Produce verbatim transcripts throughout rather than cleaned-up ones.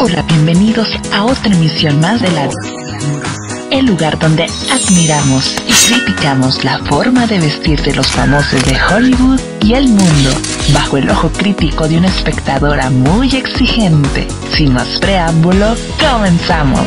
Hola, bienvenidos a otra emisión más de la... el lugar donde admiramos y criticamos la forma de vestir de los famosos de Hollywood y el mundo, bajo el ojo crítico de una espectadora muy exigente. Sin más preámbulo, comenzamos.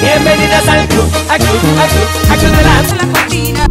Bienvenidas al club, al club, al club, al club de la, de la cortina.